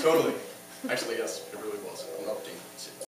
Totally. Actually, yes, it really was.